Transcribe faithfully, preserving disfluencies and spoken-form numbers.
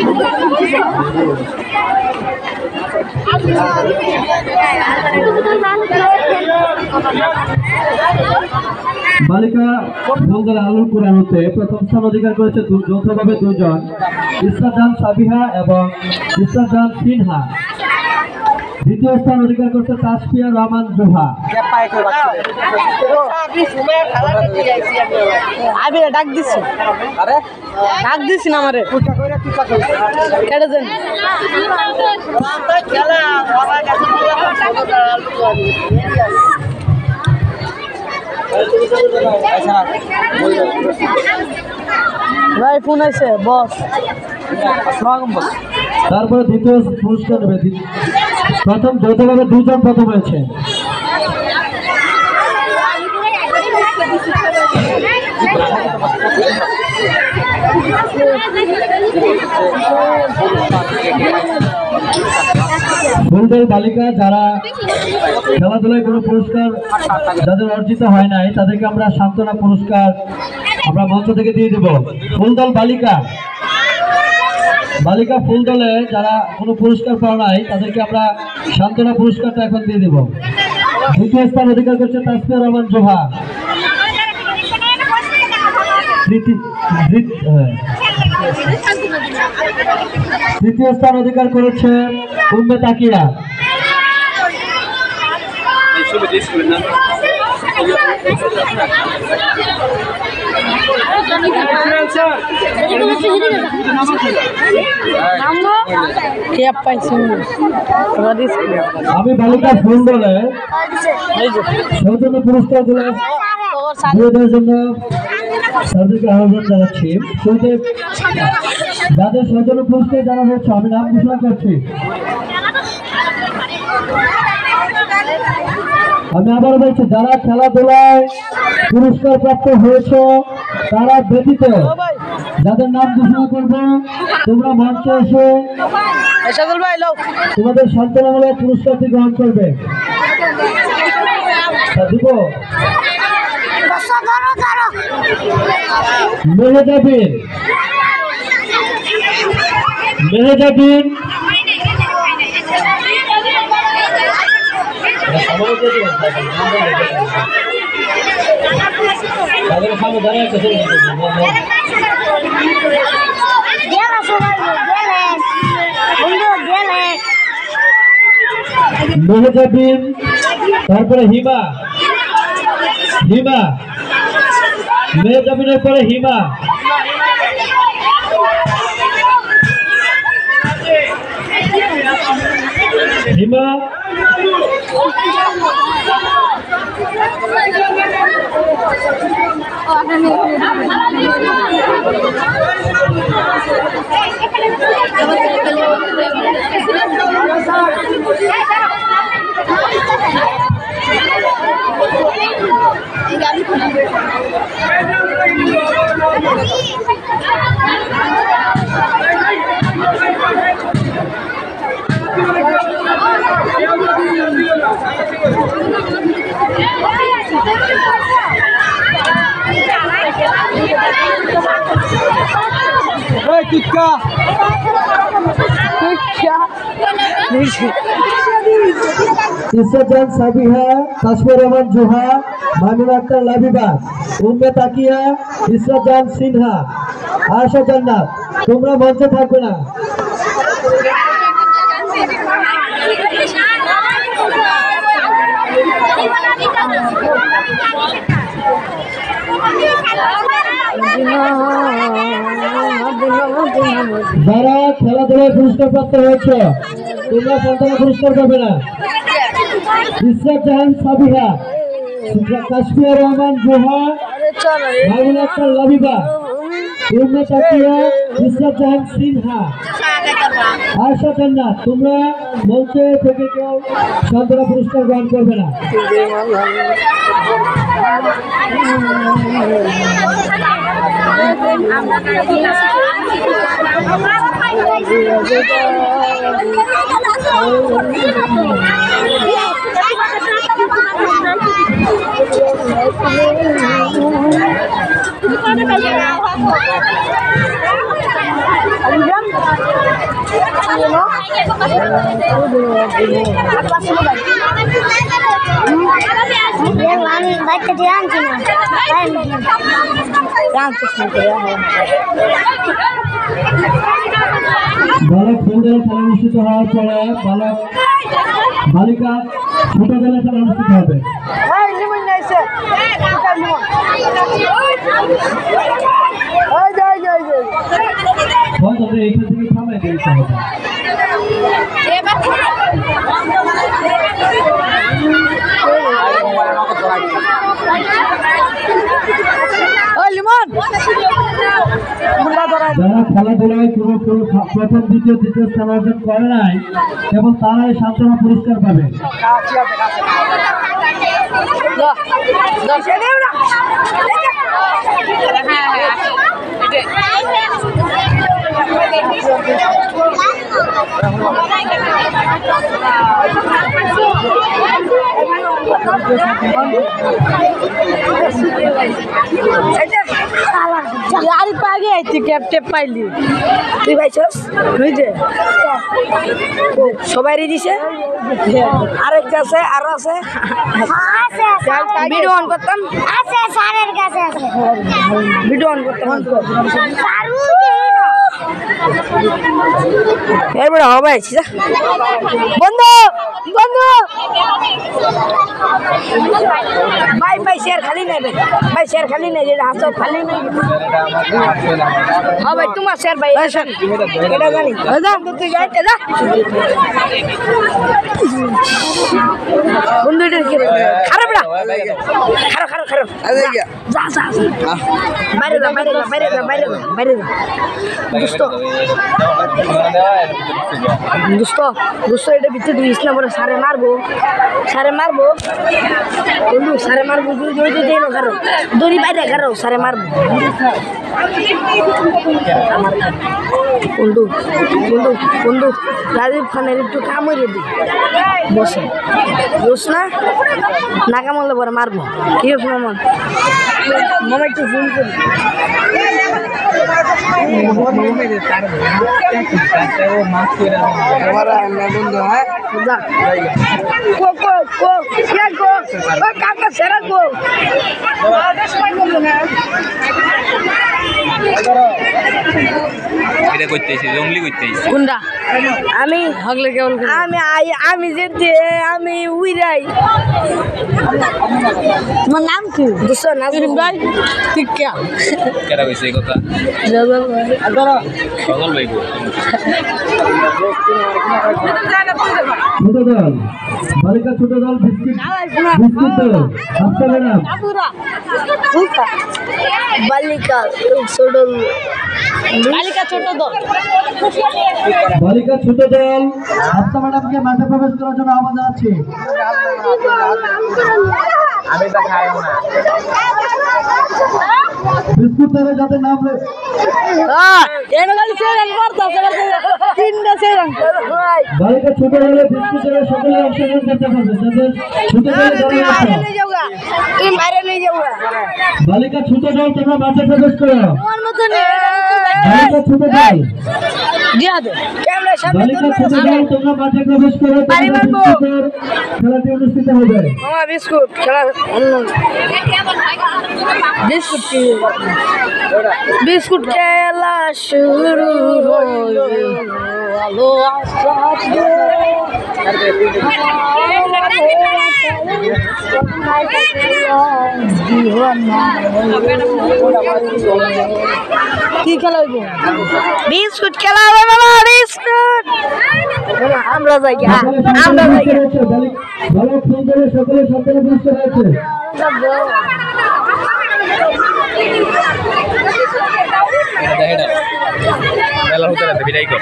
বালিকা ভোলগড়া আলুর কোরআনতে প্রথম স্থান অধিকার করেছে যৌথভাবে দুজন ইসরাদান সাবিহা এবং ইসরাদান সিনহা। দ্বিতীয় স্থান অধিকার করছে তাসফিয়া রহমান জোহা। আমি ডাক দিছি আরে ডাক দিছি না আমারে কুটা কইরা তুই পাকা কেডা জানি আমরা খেলা বাবা কাছে ভাই ফোন আছে বস আসসালামু বস। তারপরে দ্বিতীয় পুরস্কার নেবে প্রথম যৌথভাবে দুজন প্রথম হয়েছে। ভোলগড় বালিকা যারা খেলাধুলায় কোনো পুরস্কার যাদের অর্জিত হয় নাই তাদেরকে আমরা সান্ত্বনা পুরস্কার আমরা মঞ্চ থেকে দিয়ে দেব। ভোলগড় বালিকা বালিকা ফুল দলে যারা কোনো পুরস্কার পাওয়া নাই তাদেরকে আমরা সান্ত্বনা পুরস্কারটা এখন দিয়ে দেব। দ্বিতীয় স্থান অধিকার করছে তাসফিয়া রহমান জোহা। তৃতীয় স্থান অধিকার করেছে উম্মে তাকিয়া। আমি বালিকা ফোন বলে সৌজন্য পুরস্কার গুলো দুই জন্য তাদেরকে আহ্বান জানাচ্ছি। যাদের সৌজন্য পুরস্কার জানা হচ্ছে আমি নাম ঘোষণা করছি। আমি আবার বলছি যারা খেলাধুলায় পুরস্কার প্রাপ্ত হয়েছে তারা ব্যতীত যাদের নাম ঘোষণা করবো তোমরা মঞ্চে এসে তোমাদের সান্ত্বনামূলক পুরস্কারটি গ্রহণ করবে। মেহেজাবিন মেহেজাবিন মেহেজাবিন তারপরে হিমা হিমা মেহেজাবিনের পরে হিমা হিমা ইসরাদান সাবিহা তাসফিয়া রহমান জোহা মামিনুল আক্তার লাবিবা উম্মে তাকিয়া ইসরাদান সিনহা আশা জান্নাত তোমরা মঞ্চে থাকবে না। যারা খেলাধুলায় পুরস্কার প্রাপ্ত হয়েছে তোমরা সান্ত্বনা পুরস্কার পাবে না। ইসরাত জাহান সাবিহা তাসফিয়া রহমান জোহা মামিনুল আক্তার লাবিবা উম্মে তাকিয়া ইসরাত জাহান সিনহা আশা জান্নাত তোমরা মঞ্চে থেকে কেউ সান্ত্বনা পুরস্কার গ্রহণ করবে না। আমরা बालक যারা খেলাধুলায় কোনো প্রথম দ্বিতীয় তৃতীয় স্থান অর্জন করে নাই এবং তারাই সান্ত্বনা পুরস্কার পাবে। यार पागे आती कैप्टे पाइली तू भाई छस बुझे সবাই রে দিছে আরেক কাছে আর আছে ভিডিও অন করতাম আছে স্যারের কাছে আছে ভিডিও অন করতাম সারু এই বড় হবে যা বন্ধু বন্ধু भाई भाई शेर खाली नहीं भाई शेर खाली नहीं ये हाथ खाली नहीं हां भाई तुम शेर भाई बेटा गानी जा तू जा जा बंदूक लेके खड़ा बेटा खड़ा खड़ा खड़ा अरे जा जा जा मारे जा मारे जा मारे जा मारे जा दोस्तों दोस्तों दोस्तों ये बीच में इसने बड़ा सारे मारबो सारे मारबो বন্ধু সারে মারবো তুই জয় দিতে না কারো দড়ি বাইরে কারো সারে মারবো বন্ধু বন্ধু বন্ধু রাজীব খানের একটু কাম হইরে দি বসে বস না নাকামলে বড় মারবো কি হইছে মামা মামা একটু ফোন করি মামা রে তার ও মাছ কইরা আমার না বন্ধু হ্যাঁ যা কো কো কো क्या को ओ काका सेरा को आदेश मांग लूंगा এটা কইতেছি জংলি কইতেছি গুন্ডা আমি হগলে কেমন আমি আমি যেতে আমি উইরাই তোমার নাম কি দোস্ত নাজিম ভাই ঠিক কে কেডা কইছে এই কথা জগল ভাই আদরা জগল ভাই কো ছোট দল বালিকা ছোট দল বিস্কিট বিস্কিট আসলে না পুরা পুরা বালিকা ছোট দল বালিকা ছোট দল বালিকা ছোট দল আফসা ম্যাডামকে মাঠে প্রবেশ করার জন্য আহ্বান জানাচ্ছি। আমি তা খাই না বিস্কুটের যাতে নাম রে আ এনে গালি সেরান করতে তিনটা সেরান ভাই বালিকা ছোট দল বিস্কুটের সকলে অংশগ্রহণ করতে হবে যাতে ছোট দল নিয়ে যাওগা তুমি বাইরে নিয়ে যাওগা বালিকা ছোট দল তোমরা মাঠে প্রবেশ করো আমার মত নেই বালিকা ছোট দল দিয়া দে ক্যামেরা সামনে তোমরা মাঠে প্রবেশ করো খেলাটি অনুষ্ঠিত হবে। মামা বিস্কুট খেলা অন্য বিস্কুট বিস্কুট খেলা শুরু হলো আলো আসছে কি খেলা হইবো বিস্কুট খেলা হবে বাবা বিস্কুট আমরা যাই আমরা যাই ভালো সুন্দরে সকলে সকলে বুঝতে আছে এটা এটা খেলা হতে না বিদায়